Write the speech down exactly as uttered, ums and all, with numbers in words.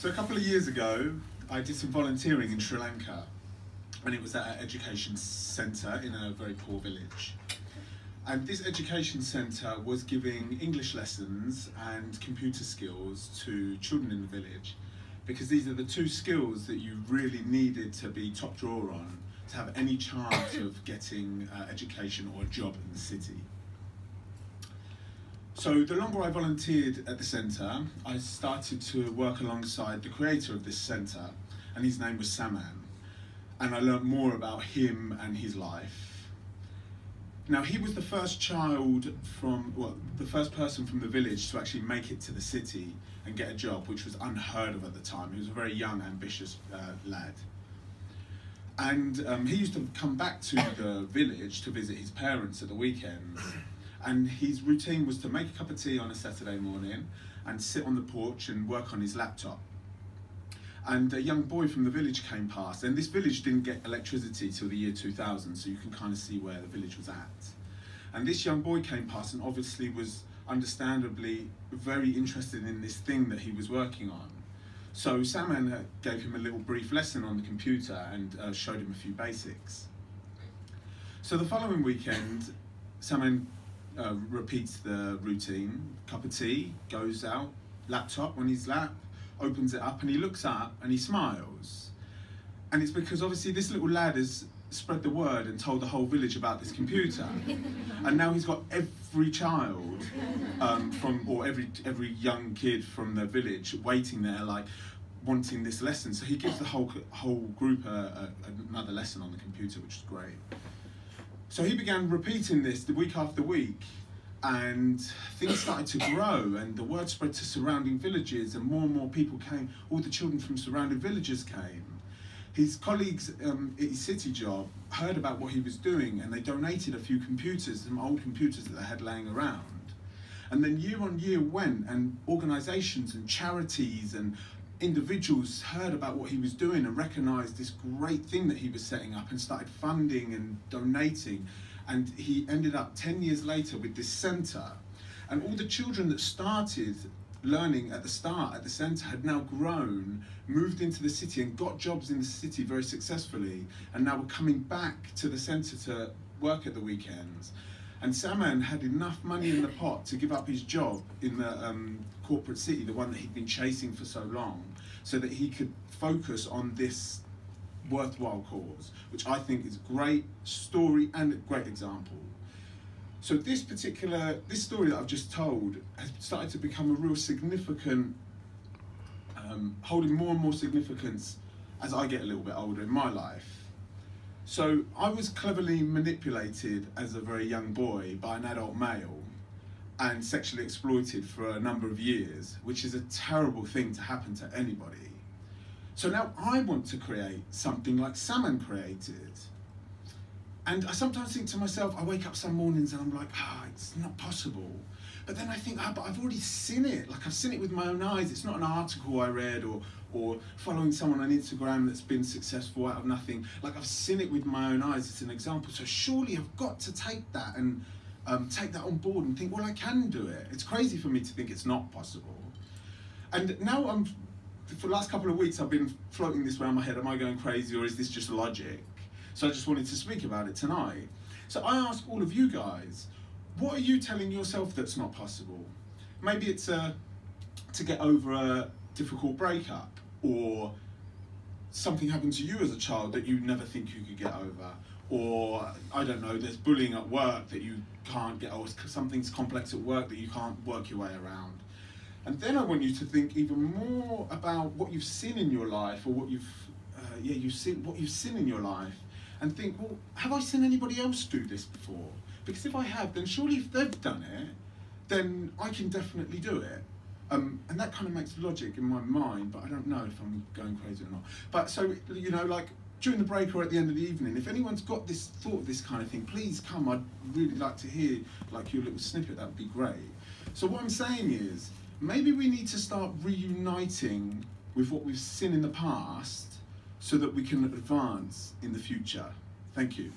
So a couple of years ago, I did some volunteering in Sri Lanka, and it was at an education centre in a very poor village. And this education centre was giving English lessons and computer skills to children in the village, because these are the two skills that you really needed to be top drawer on to have any chance of getting uh, education or a job in the city. So the longer I volunteered at the centre, I started to work alongside the creator of this centre, and his name was Saman. And I learned more about him and his life. Now, he was the first child from, well, the first person from the village to actually make it to the city and get a job, which was unheard of at the time. He was a very young, ambitious uh, lad. And um, he used to come back to the village to visit his parents at the weekends. And his routine was to make a cup of tea on a Saturday morning and sit on the porch and work on his laptop. And a young boy from the village came past, and this village didn't get electricity till the year two thousand, so you can kind of see where the village was at. And this young boy came past and obviously was understandably very interested in this thing that he was working on. So Saman gave him a little brief lesson on the computer and uh, showed him a few basics. So the following weekend, Saman Uh, repeats the routine, cup of tea, goes out, laptop on his lap, opens it up, and he looks up and he smiles. And it's because obviously this little lad has spread the word and told the whole village about this computer. And now he's got every child um, from, or every, every young kid from the village waiting there, like wanting this lesson. So he gives the whole, whole group a, a, another lesson on the computer, which is great. So he began repeating this the week after week, and things started to grow, and the word spread to surrounding villages, and more and more people came. All the children from surrounding villages came. His colleagues um, at his city job heard about what he was doing, and they donated a few computers, some old computers that they had laying around. And then year on year went, and organisations and charities and individuals heard about what he was doing and recognised this great thing that he was setting up and started funding and donating. And he ended up ten years later with this centre. And all the children that started learning at the start at the centre had now grown, moved into the city and got jobs in the city very successfully, and now were coming back to the centre to work at the weekends. And Saman had enough money in the pot to give up his job in the um, corporate city, the one that he'd been chasing for so long, so that he could focus on this worthwhile cause, which I think is a great story and a great example. So this particular, this story that I've just told has started to become a real significant, um, holding more and more significance as I get a little bit older in my life. So I was cleverly manipulated as a very young boy by an adult male and sexually exploited for a number of years, which is a terrible thing to happen to anybody. So now I want to create something like Saman created. And I sometimes think to myself, I wake up some mornings and I'm like, ah, oh, it's not possible. But then I think, ah, oh, but I've already seen it. Like I've seen it with my own eyes. It's not an article I read or or following someone on Instagram that's been successful out of nothing. Like I've seen it with my own eyes, it's an example. So surely I've got to take that and um, take that on board and think, well, I can do it. It's crazy for me to think it's not possible. And now I'm, for the last couple of weeks, I've been floating this around my head. Am I going crazy or is this just logic? So I just wanted to speak about it tonight. So I ask all of you guys, what are you telling yourself that's not possible? Maybe it's uh, to get over a difficult breakup, or something happened to you as a child that you never think you could get over, or I don't know, there's bullying at work that you can't get, or something's complex at work that you can't work your way around. And then I want you to think even more about what you've seen in your life, or what you've uh, yeah you've seen what you've seen in your life, and think, well, have I seen anybody else do this before? Because if I have, then surely if they've done it, then I can definitely do it. Um, and that kind of makes logic in my mind, but I don't know if I'm going crazy or not. But so, you know, like during the break or at the end of the evening, if anyone's got this thought of this kind of thing, please come. I'd really like to hear like your little snippet. That would be great. So what I'm saying is, maybe we need to start reuniting with what we've seen in the past so that we can advance in the future. Thank you.